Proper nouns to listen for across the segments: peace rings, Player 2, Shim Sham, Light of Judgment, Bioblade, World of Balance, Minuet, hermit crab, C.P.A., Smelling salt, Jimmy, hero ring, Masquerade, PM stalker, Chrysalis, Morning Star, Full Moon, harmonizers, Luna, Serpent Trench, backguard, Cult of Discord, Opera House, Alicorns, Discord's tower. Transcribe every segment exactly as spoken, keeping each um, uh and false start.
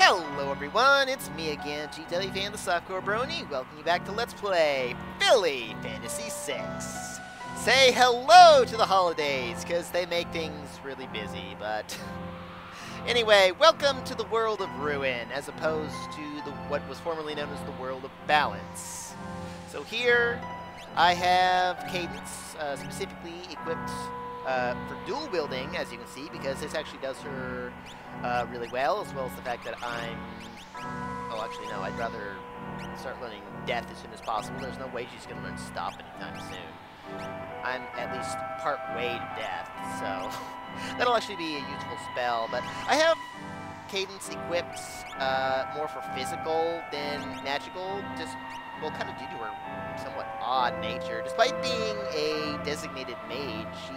Hello everyone, it's me again, GWFanSoftcoreBrony, welcome you back to Let's Play Philly Fantasy six. Say hello to the holidays, because they make things really busy, but... Anyway, welcome to the World of Ruin, as opposed to the what was formerly known as the World of Balance. So here, I have Cadence, uh, specifically equipped Uh, for dual wielding, as you can see, because this actually does her uh, really well, as well as the fact that I'm... Oh, actually, no, I'd rather start learning death as soon as possible. There's no way she's going to learn stop anytime soon. I'm at least part way to death, so that'll actually be a useful spell, but I have Cadence equipped uh, more for physical than magical, just, well, kind of due to her somewhat odd nature. Despite being a designated mage, she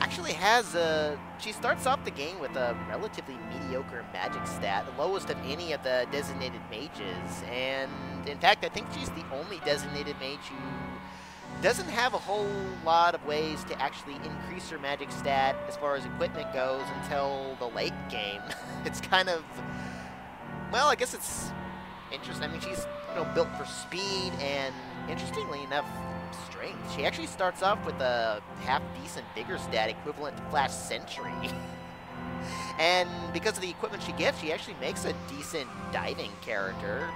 actually has a... She starts off the game with a relatively mediocre magic stat, the lowest of any of the designated mages, and in fact I think she's the only designated mage who doesn't have a whole lot of ways to actually increase her magic stat as far as equipment goes until the late game. It's kind of... Well, I guess it's interesting. I mean, she's, you know, built for speed and, interestingly enough, strength. She actually starts off with a half-decent vigor stat equivalent to Flash Sentry. And because of the equipment she gets, she actually makes a decent diving character.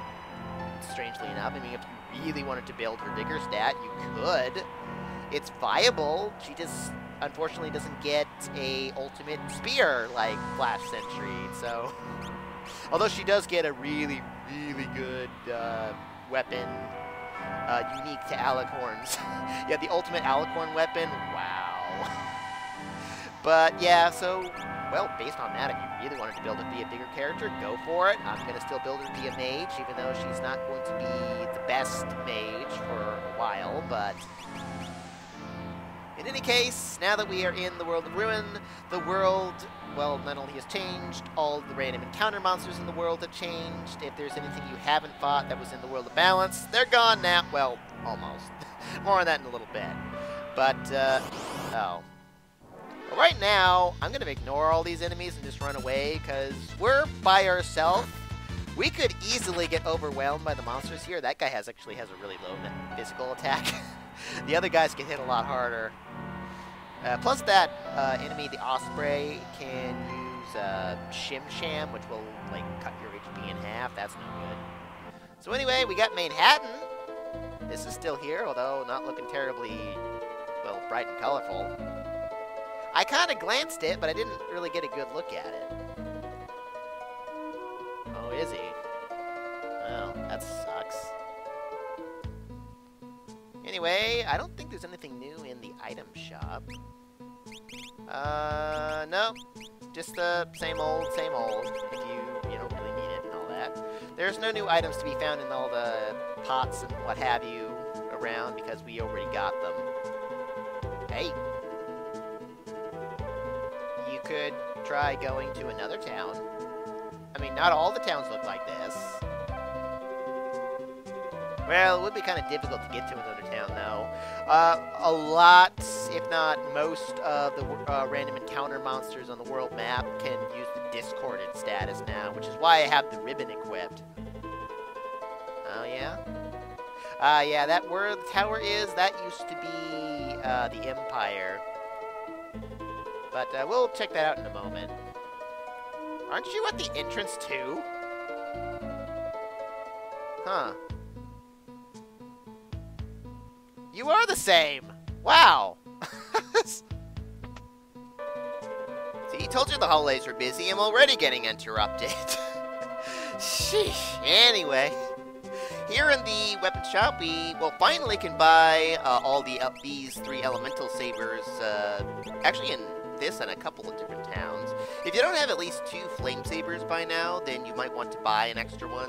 Strangely enough, I mean, if you really wanted to build her vigor stat, you could. It's viable. She just, unfortunately, doesn't get a ultimate spear like Flash Sentry, so... Although she does get a really, really good uh, weapon... Uh, unique to Alicorns. Yeah, the ultimate Alicorn weapon, wow. But yeah, so, well, based on that, if you really wanted to build her to be a bigger character, go for it. I'm going to still build her to be a mage, even though she's not going to be the best mage for a while, but... In any case, now that we are in the World of Ruin, the world, well, not only has changed, all the random encounter monsters in the world have changed. If there's anything you haven't fought that was in the World of Balance, they're gone now. Well, almost. More on that in a little bit. But, uh, oh. Well, right now, I'm going to ignore all these enemies and just run away, because we're by ourselves. We could easily get overwhelmed by the monsters here. That guy has actually has a really low physical attack. The other guys get hit a lot harder. Uh, plus that uh, enemy, the Osprey, can use uh, Shim Sham, which will like cut your H P in half. That's no good. So anyway, we got Manhattan. This is still here, although not looking terribly, well, bright and colorful. I kind of glanced it, but I didn't really get a good look at it. Oh, is he? Well, that sucks. Anyway, I don't think there's anything new in the item shop. Uh, no. Just the same old, same old, if you, you don't really need it and all that. There's no new items to be found in all the pots and what have you around, because we already got them. Hey. You could try going to another town. I mean, not all the towns look like this. Well, it would be kind of difficult to get to another town, though. Uh, a lot, if not most, of the uh, random encounter monsters on the world map can use the Discorded status now, which is why I have the ribbon equipped. Oh, yeah? Uh, yeah, that where the tower is, that used to be uh, the Empire. But uh, we'll check that out in a moment. Aren't you at the entrance, too? Huh. You are the same! Wow! See, he told you the holidays were busy. I'm already getting interrupted. Sheesh. Anyway, here in the weapon shop, we, well, finally can buy uh, all the uh, these three elemental sabers, uh, actually in this and a couple of different towns. If you don't have at least two flame sabers by now, then you might want to buy an extra one.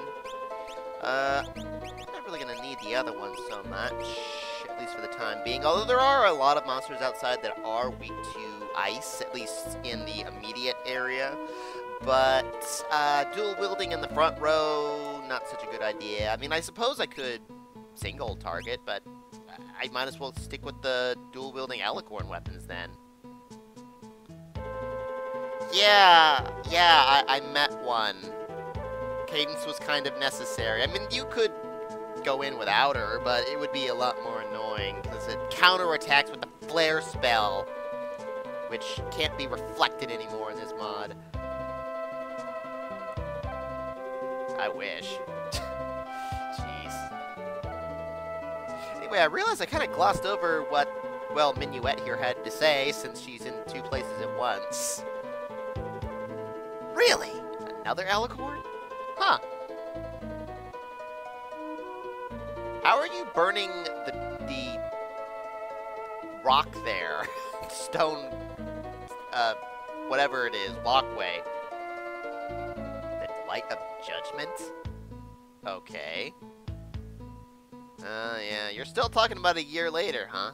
Uh, I'm not really gonna need the other one so much. At least for the time being, although there are a lot of monsters outside that are weak to ice, at least in the immediate area, but uh, dual wielding in the front row, not such a good idea. I mean, I suppose I could single target, but I might as well stick with the dual wielding Alicorn weapons then. Yeah, yeah, I, I met one. Cadence was kind of necessary. I mean, you could go in without her, but it would be a lot more annoying, because it counterattacks with the flare spell, which can't be reflected anymore in this mod. I wish. Jeez. Anyway, I realized I kind of glossed over what, well, Minuet here had to say, since she's in two places at once. Really? Another Alicorn? Huh. How are you burning the, the rock there? Stone, uh, whatever it is, walkway. The Light of Judgment? Okay. Uh, yeah, you're still talking about a year later, huh?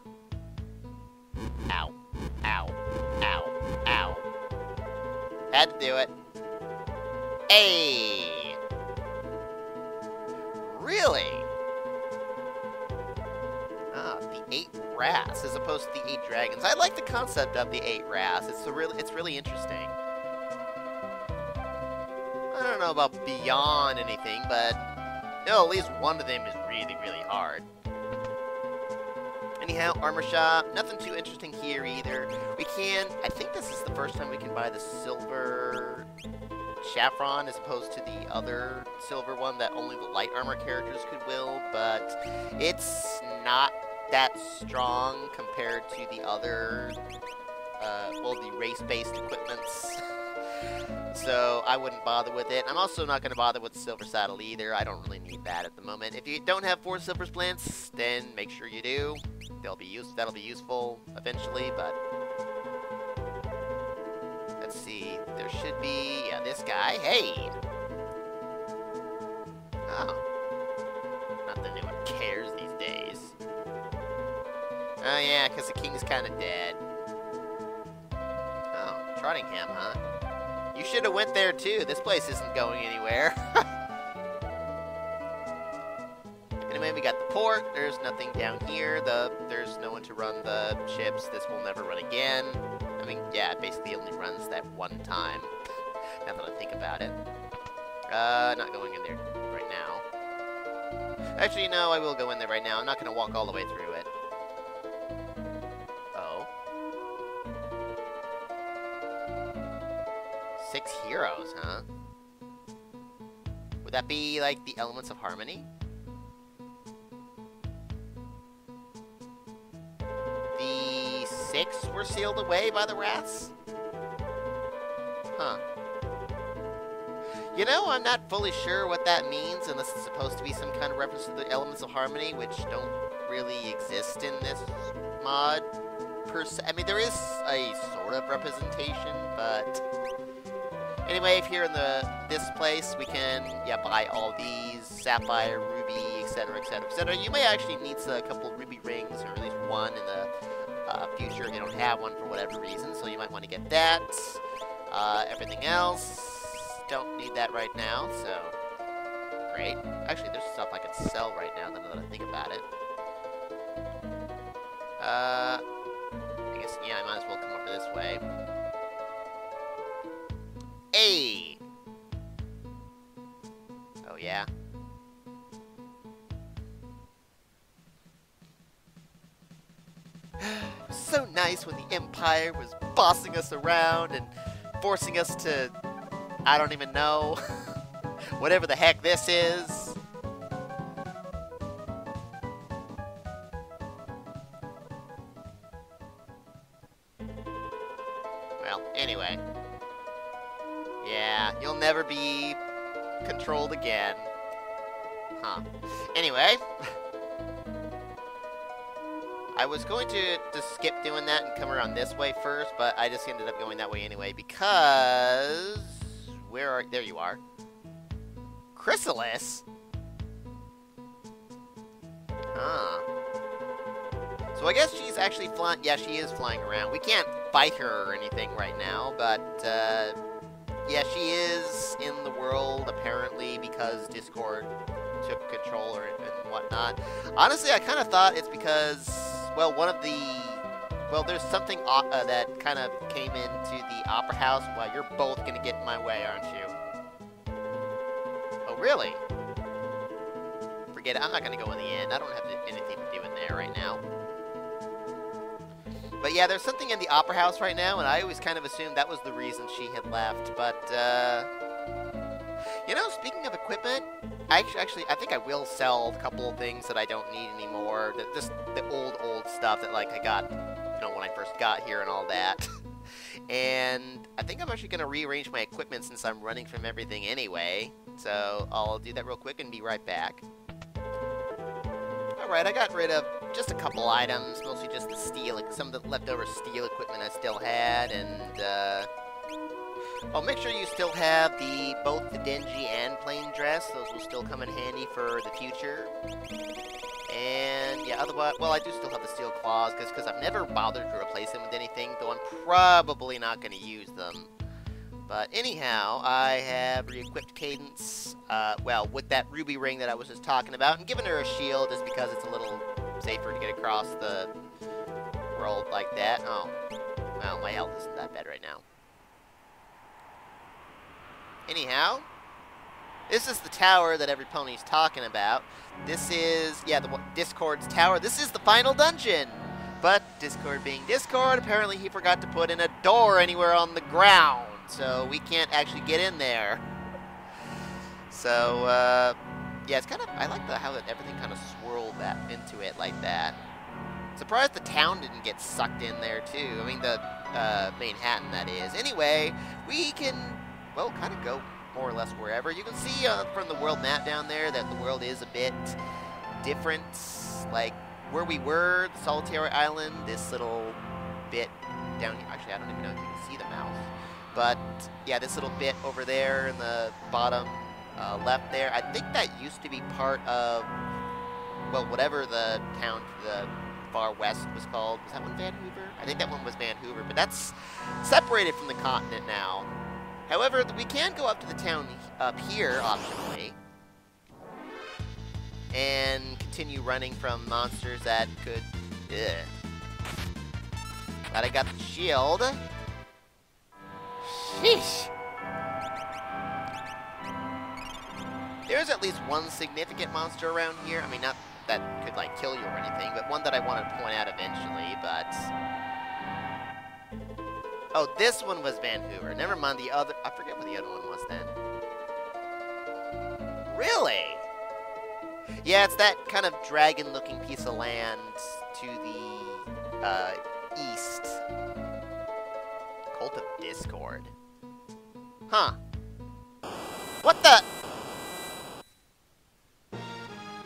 Ow. Ow. Ow. Ow. Had to do it. Hey! Really? Ah, the eight wraths as opposed to the eight dragons. I like the concept of the eight wraths. It's a real, it's really interesting. I don't know about beyond anything, but no, at least one of them is really, really hard. Anyhow, armor shop. Nothing too interesting here either. We can. I think this is the first time we can buy the silver chaffron as opposed to the other silver one that only the light armor characters could wield, but it's not that strong compared to the other, uh, well, the race-based equipments, so I wouldn't bother with it. I'm also not going to bother with the silver saddle either. I don't really need that at the moment. If you don't have four silver splints, then make sure you do. They'll be use that'll be useful eventually, but let's see, there should be, yeah, this guy, hey! Oh. Not that anyone cares these days. Oh yeah, because the king's kind of dead. Oh, Trottingham, huh? You should have went there too, this place isn't going anywhere. Anyway, we got the port, there's nothing down here, the there's no one to run the ships, this will never run again. I mean, yeah, it basically only runs that one time, now that I think about it. Uh, not going in there right now. Actually, no, I will go in there right now. I'm not going to walk all the way through it. Oh. Six heroes, huh? Would that be, like, the Elements of Harmony? Six were sealed away by the wraths? Huh. You know, I'm not fully sure what that means, unless it's supposed to be some kind of reference to the Elements of Harmony, which don't really exist in this mod, per se. I mean, there is a sort of representation, but... Anyway, if you're in the this place, we can, yeah, buy all these, sapphire, ruby, et cetera, et cetera, et cetera. You may actually need a couple ruby rings, or at least one in the... Uh, future, they don't have one for whatever reason, so you might want to get that. Uh, everything else, don't need that right now, so great. Actually, there's stuff I could sell right now, now that I think about it. Uh, I guess, yeah, I might as well come over this way. Hey! Oh, yeah. It was so nice when the Empire was bossing us around and forcing us to, I don't even know, whatever the heck this is. Well, anyway. Yeah, you'll never be controlled again. Huh. Anyway. I was going to just skip doing that and come around this way first, but I just ended up going that way anyway because... Where are... There you are. Chrysalis? Huh. So I guess she's actually flying... Yeah, she is flying around. We can't fight her or anything right now, but... Uh, yeah, she is in the world, apparently, because Discord took control or, and whatnot. Honestly, I kind of thought it's because... Well, one of the Well, there's something uh, that kind of came into the Opera House. Well, you're both going to get in my way, aren't you? Oh, really? Forget it. I'm not going to go in the end. I don't have anything to do in there right now. But yeah, there's something in the Opera House right now, and I always kind of assumed that was the reason she had left. But, uh... you know, speaking of equipment, I actually, I think I will sell a couple of things that I don't need anymore. The, just the old, old stuff that, like, I got, you know, when I first got here and all that. And I think I'm actually going to rearrange my equipment since I'm running from everything anyway. So I'll do that real quick and be right back. Alright, I got rid of just a couple items, mostly just the steel, some of the leftover steel equipment I still had, and, uh... oh, make sure you still have the both the Denji and plain dress. Those will still come in handy for the future. And, yeah, otherwise... well, I do still have the steel claws, because I've never bothered to replace them with anything, though I'm probably not going to use them. But, anyhow, I have re-equipped Cadence, uh, well, with that ruby ring that I was just talking about, and given her a shield just because it's a little safer to get across the world like that. Oh, well, my health isn't that bad right now. Anyhow, this is the tower that every pony's talking about. This is, yeah, the Discord's tower. This is the final dungeon! But, Discord being Discord, apparently he forgot to put in a door anywhere on the ground, so we can't actually get in there. So, uh, yeah, it's kind of, I like the, how that everything kind of swirled that into it like that. Surprised the town didn't get sucked in there, too. I mean, the, uh, Manhattan, that is. Anyway, we can, well, kind of go more or less wherever. You can see uh, from the world map down there that the world is a bit different. Like, where we were, the Solitary Island, this little bit down here. Actually, I don't even know if you can see the mouse. But, yeah, this little bit over there in the bottom uh, left there, I think that used to be part of, well, whatever the town to the far west was called. Was that one Van Hoover? I think that one was Van Hoover, but that's separated from the continent now. However, we can go up to the town up here, optionally, and continue running from monsters that could... ugh. Glad I got the shield. Sheesh. There's at least one significant monster around here. I mean, not that could, like, kill you or anything, but one that I want to point out eventually, but... oh, this one was Van Hoover. Never mind the other... I forget what the other one was then. Really? Yeah, it's that kind of dragon-looking piece of land to the uh, east. Cult of Discord. Huh. What the?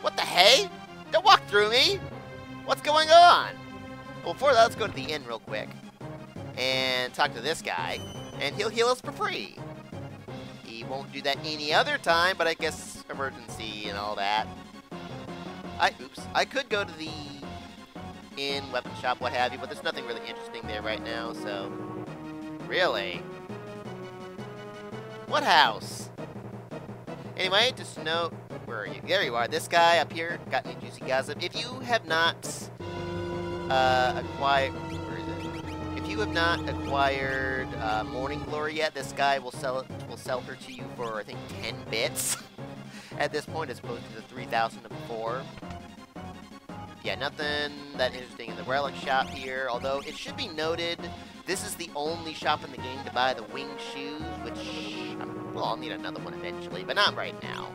What the hey? Don't walk through me! What's going on? Well, before that, let's go to the inn real quick. And talk to this guy. And he'll heal us for free. He won't do that any other time, but I guess emergency and all that. I, oops. I could go to the inn, weapon shop, what have you, but there's nothing really interesting there right now, so... really? What house? Anyway, just know... where are you? There you are. This guy up here got me juicy gossip. If you have not uh, acquired... where is it? If you have not acquired uh, Morning Glory yet, this guy will sell it. Will sell her to you for, I think, ten bits. At this point, as opposed to the three thousand of before. Yeah, nothing that interesting in the relic shop here. Although, it should be noted... this is the only shop in the game to buy the wing shoes, which, well, I'll need another one eventually, but not right now.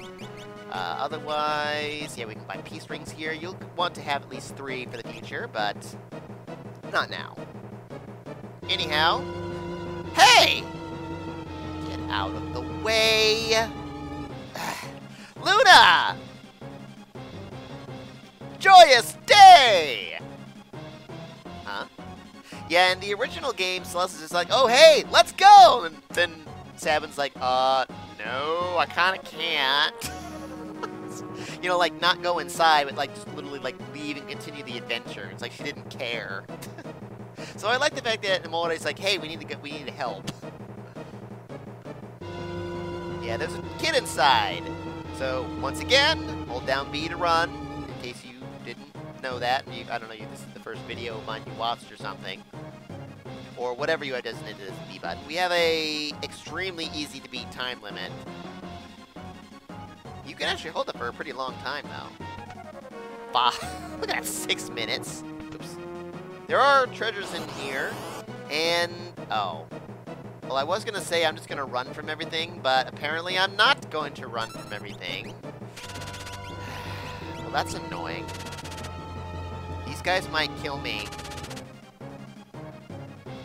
Uh, otherwise, yeah, we can buy peace rings here. You'll want to have at least three for the future, but not now. Anyhow, hey! Get out of the way! Luna! Joyous day! Huh? Yeah, in the original game, Celeste is just like, oh, hey, let's go! And then Sabin's like, uh, no, I kind of can't. You know, like, not go inside, but, like, just literally, like, leave and continue the adventure. It's like she didn't care. So I like the fact that Imore's like, hey, we need to get, we need help. Yeah, there's a kid inside. So, once again, hold down B to run, in case you didn't know that. You, I don't know, you, this is the first video of mine you watched or something, or whatever you had doesn't into this debut. We have a extremely easy to beat time limit. You can actually hold it for a pretty long time though. Bah, look at that, six minutes. Oops. There are treasures in here, and oh. Well, I was gonna say I'm just gonna run from everything, but apparently I'm not going to run from everything. Well, that's annoying. These guys might kill me.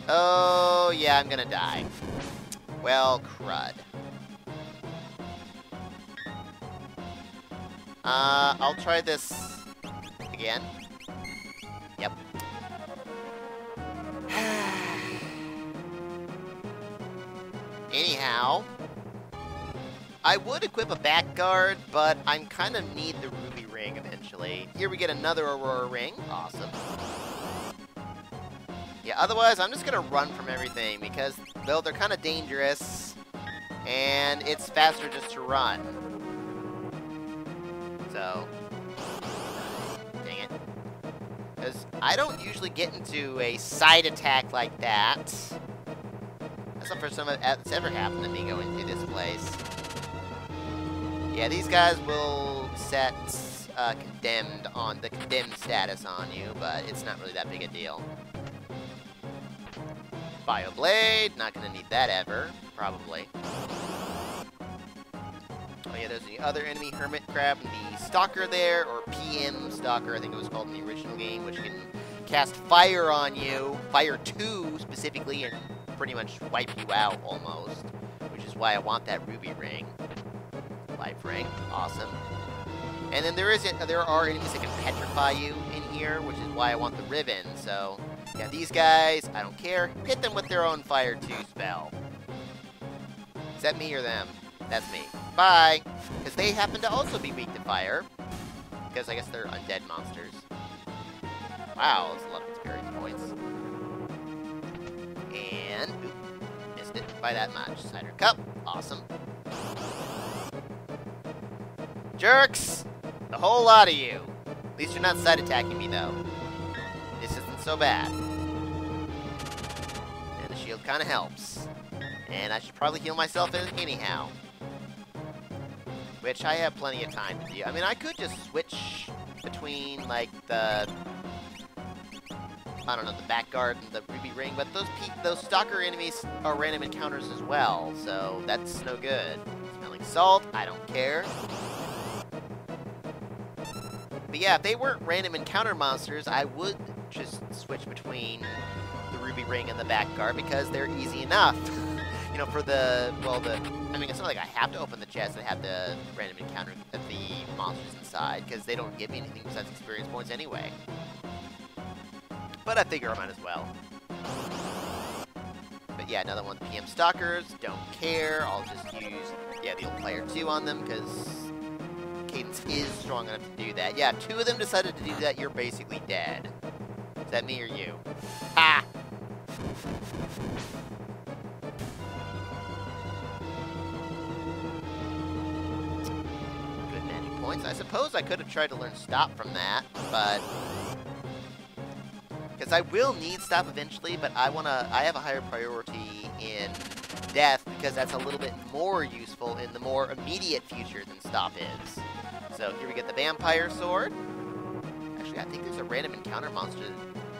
Oh, yeah, I'm gonna die. Well, crud. Uh, I'll try this again. Yep. Anyhow, I would equip a backguard, but I'm kind of need the ruby ring eventually. Here we get another Aurora Ring. Awesome. Yeah, otherwise I'm just gonna run from everything because, though they're kind of dangerous, and it's faster just to run. So, dang it. Because I don't usually get into a side attack like that. That's not the first time that's ever happened to me going through this place. Yeah, these guys will set uh, condemned on the condemned status on you, but it's not really that big a deal. Bioblade, not gonna need that ever, probably. Oh yeah, there's the other enemy, Hermit Crab, and the Stalker there, or P M Stalker, I think it was called in the original game, which can cast fire on you, Fire two specifically, and pretty much wipe you out almost, which is why I want that ruby ring. Life ring, awesome. And then there is a, there are enemies that can petrify you in here, which is why I want the ribbon, so yeah, these guys, I don't care, hit them with their own Fire two spell. Is that me or them? That's me. Bye! Because they happen to also be weak to fire. Because I guess they're undead monsters. Wow, that's a lot of experience points. And, oop, missed it by that much. Cider cup, awesome. Jerks! The whole lot of you! At least you're not side attacking me though. This isn't so bad. And the shield kinda helps. And I should probably heal myself anyhow. Which I have plenty of time to do. I mean, I could just switch between, like, the... I don't know, the backguard and the ruby ring, but those pe those stalker enemies are random encounters as well, so that's no good. Smelling salt, I don't care. But yeah, if they weren't random encounter monsters, I would just switch between the ruby ring and the backguard, because they're easy enough. You know, for the, well, the, I mean, it's not like I have to open the chest and have the random encounter of the monsters inside, because they don't give me anything besides experience points anyway. But I figure I might as well. But yeah, another one of the P M Stalkers, don't care, I'll just use, yeah, the old Player two on them, because Cadence is strong enough to do that. Yeah, two of them decided to do that, you're basically dead. Is that me or you? Ha! I suppose I could have tried to learn stop from that, but because I will need stop eventually, but I wanna I have a higher priority in death because that's a little bit more useful in the more immediate future than stop is. So here we get the Vampire Sword. Actually, I think there's a random encounter monster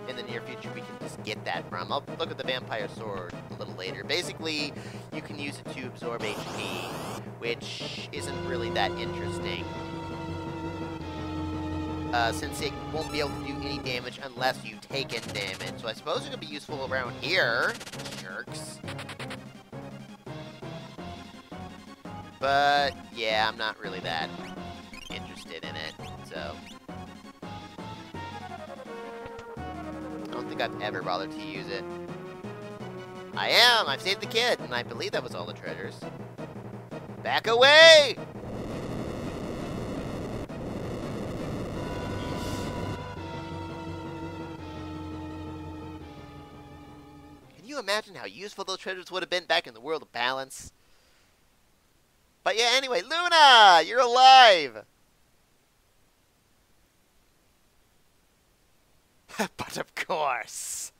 in the near future we can just get that from. I'll look at the Vampire Sword a little later. Basically, you can use it to absorb H P, which isn't really that interesting. Uh, since it won't be able to do any damage unless you take in damage. So I suppose it could be useful around here. Jerks. But, yeah, I'm not really that interested in it, so. I don't think I've ever bothered to use it. I am! I've saved the kid, and I believe that was all the treasures. Back away! Imagine how useful those treasures would have been back in the World of Balance. But yeah, anyway, Luna! You're alive! But of course.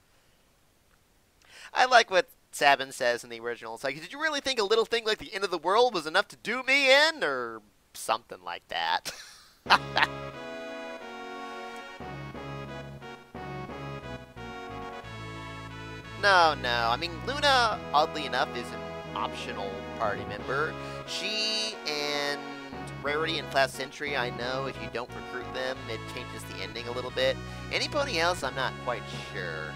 I like what Sabin says in the original. It's like, did you really think a little thing like the end of the world was enough to do me in? Or something like that. No, no. I mean, Luna, oddly enough, is an optional party member. She and Rarity and Flash Sentry, I know, if you don't recruit them, it changes the ending a little bit. Anybody else, I'm not quite sure.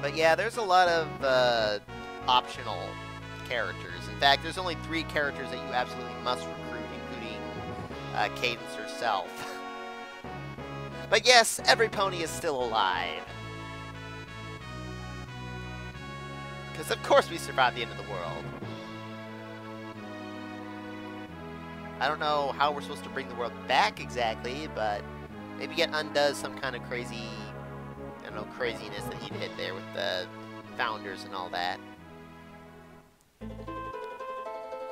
But yeah, there's a lot of uh, optional characters. In fact, there's only three characters that you absolutely must recruit, including uh, Cadence herself. But yes, every pony is still alive. Because of course we survived the end of the world. I don't know how we're supposed to bring the world back exactly, but maybe it undoes some kind of crazy, I don't know, craziness that he did there with the founders and all that.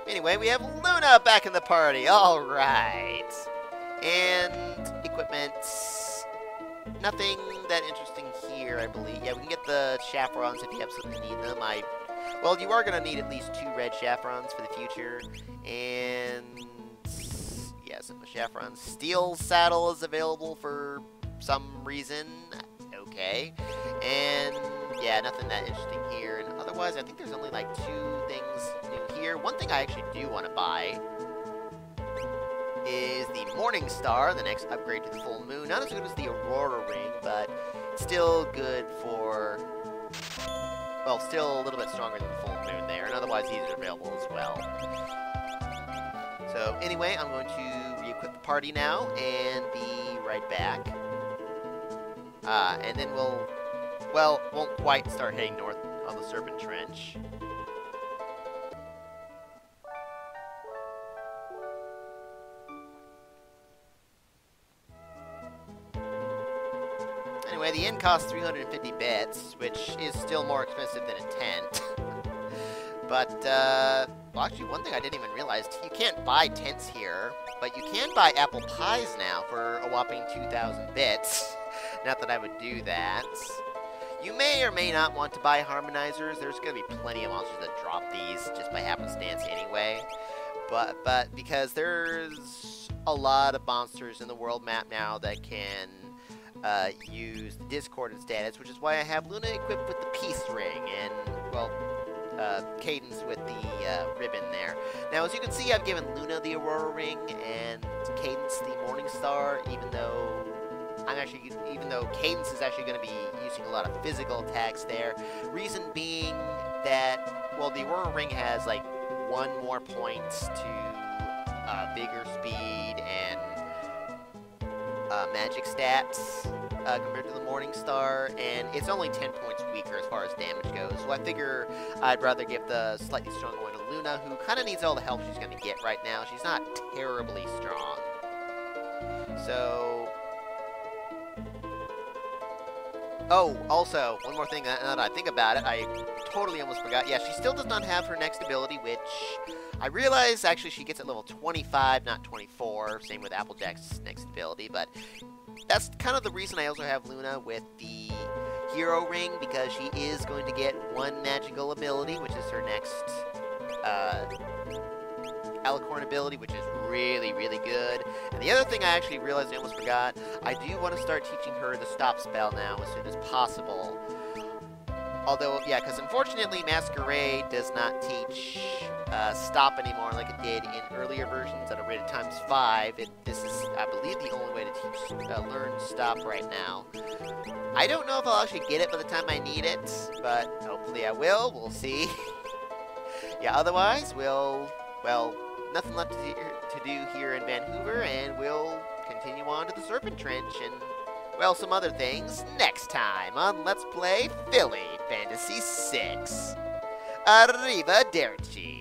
Anyway, we have Luna back in the party. All right. And equipment, nothing that interesting here, I believe. Yeah, we can get the chaperons if you absolutely need them. I, well, you are going to need at least two red chaperons for the future. And yeah, some chaperons. Steel saddle is available for some reason. Okay. And yeah, nothing that interesting here. And otherwise, I think there's only like two things new here. One thing I actually do want to buy is the Morning Star, the next upgrade to the Full Moon. Not as good as the Aurora Ring, but still good for, well, still a little bit stronger than the Full Moon there, and otherwise these are available as well. So anyway, I'm going to re-equip the party now and be right back. Uh, and then we'll, well, won't quite start heading north on the Serpent Trench. Anyway, the inn costs three hundred fifty bits, which is still more expensive than a tent. But, uh, well, actually, one thing I didn't even realize, you can't buy tents here, but you can buy apple pies now for a whopping two thousand bits. Not that I would do that. You may or may not want to buy harmonizers. There's going to be plenty of monsters that drop these just by happenstance anyway. But, but because there's a lot of monsters in the world map now that can Uh, use the Discorded status, which is why I have Luna equipped with the Peace Ring and, well, uh, Cadence with the uh, ribbon there. Now, as you can see, I've given Luna the Aurora Ring and Cadence the Morning Star, even though I'm actually, even though Cadence is actually going to be using a lot of physical attacks there. Reason being that, well, the Aurora Ring has like one more point to uh, vigor, speed, and Uh, magic stats uh, compared to the Morning Star, and it's only ten points weaker as far as damage goes, so I figure I'd rather give the slightly stronger one to Luna, who kind of needs all the help she's going to get right now. She's not terribly strong. So, oh, also, one more thing, now that I think about it, I totally almost forgot. Yeah, she still does not have her next ability, which I realize, actually, she gets at level twenty-five, not twenty-four. Same with Applejack's next ability, but that's kind of the reason I also have Luna with the Hero Ring, because she is going to get one magical ability, which is her next uh, Alicorn ability, which is really, really good. And the other thing I actually realized I almost forgot, I do want to start teaching her the stop spell now as soon as possible. Although, yeah, because unfortunately Masquerade does not teach uh, stop anymore like it did in earlier versions at a rate of times five. It, this is, I believe, the only way to teach, uh, learn stop right now. I don't know if I'll actually get it by the time I need it, but hopefully I will. We'll see. Yeah, otherwise, we'll, well, nothing left to do, to do here in Van Hoover, and we'll continue on to the Serpent Trench and, well, some other things next time on Let's Play Philly Fantasy six. Arrivederci.